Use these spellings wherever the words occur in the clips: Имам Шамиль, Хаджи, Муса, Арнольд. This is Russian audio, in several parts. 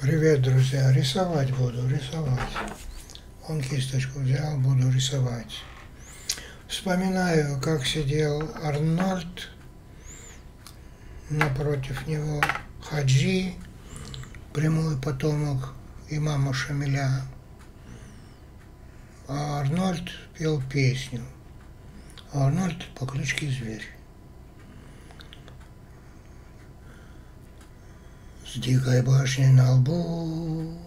Привет, друзья, рисовать буду, рисовать. Он кисточку взял, буду рисовать. Вспоминаю, как сидел Арнольд, напротив него Хаджи, прямой потомок имама Шамиля. А Арнольд пел песню. А Арнольд по кличке Зверь. С дикой башней на лбу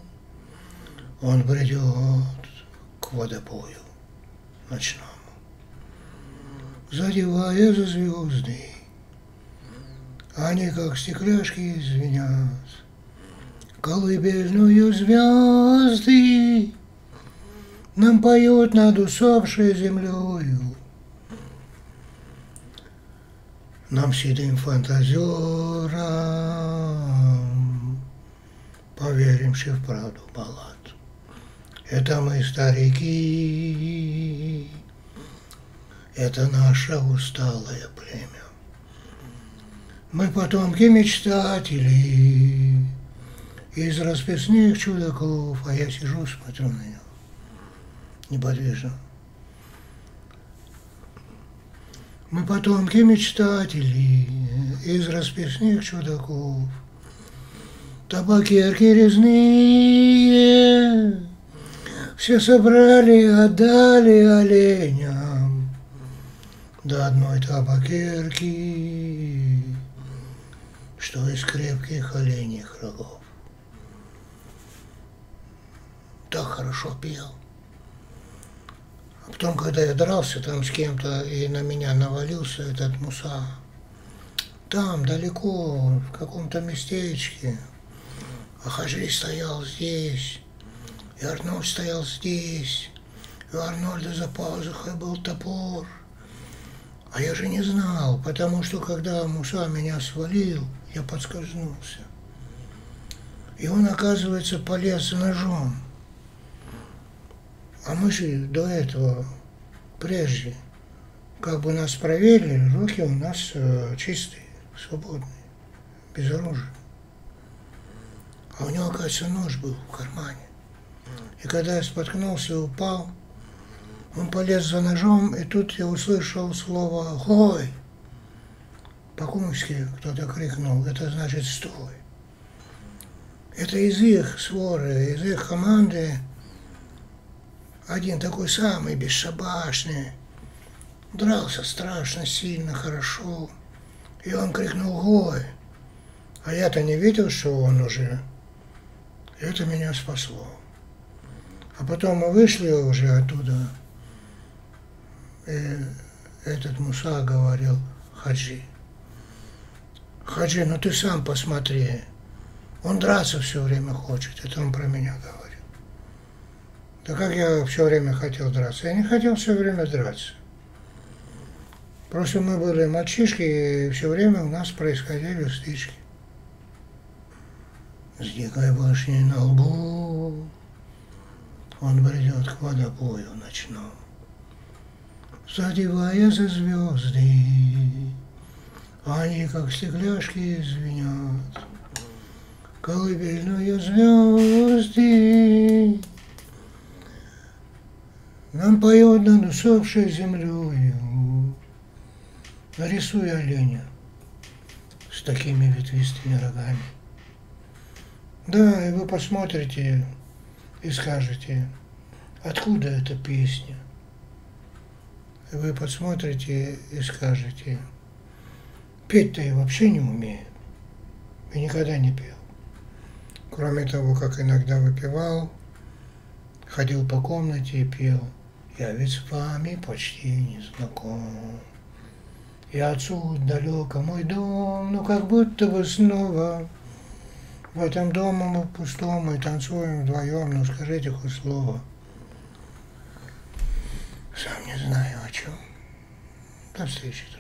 он придет к водопою ночному, задевая за звезды. Они, как стекляшки, звенят колыбельную звезды. Нам поют над усопшей землею, нам седым фантазерам, поверимши в правду баллад. Это мы, старики, это наше усталое племя. Мы потомки мечтателей из расписных чудаков, а я сижу, смотрю на него неподвижно. Мы потомки мечтателей из расписных чудаков, табакерки резные все собрали, отдали оленям. До одной табакерки, что из крепких оленьих рогов. Так хорошо пел. Потом, когда я дрался там с кем-то, и на меня навалился этот Муса, там далеко, в каком-то местечке, а Хаджи стоял здесь, и Арнольд стоял здесь, и у Арнольда за пазухой был топор. А я же не знал, потому что, когда Муса меня свалил, я подскользнулся. И он, оказывается, полез ножом. А мы же до этого, прежде, как бы нас проверили, руки у нас чистые, свободные, без оружия. А у него, оказывается, нож был в кармане. И когда я споткнулся и упал, он полез за ножом, и тут я услышал слово «хой». По-кумски кто-то крикнул, это значит «стой». Это из их своры, из их команды. Один такой самый бесшабашный, дрался страшно, сильно, хорошо. И он крикнул «Гой!». А я-то не видел, что он уже. И это меня спасло. А потом мы вышли уже оттуда, и этот Муса говорил «Хаджи, Хаджи, ну ты сам посмотри, он драться все время хочет». Это он про меня говорил. Да как я все время хотел драться? Я не хотел все время драться. Просто мы были мальчишки, и все время у нас происходили стычки. С дикой башней на лбу он бредет к водопою ночному, задевая за звезды. Они, как стекляшки, звенят колыбельную звезды. Нам поет над усопшей землею, нарисуй оленя с такими ветвистыми рогами. Да, и вы посмотрите и скажете, откуда эта песня. И вы посмотрите и скажете, петь-то я вообще не умею и никогда не пел. Кроме того, как иногда выпивал, ходил по комнате и пел. Я ведь с вами почти не знаком. Я отсюда далеко, мой дом, но как будто бы снова в этом доме мы пустом, мы танцуем вдвоем, но скажите хоть слово. Сам не знаю о чем. До встречи.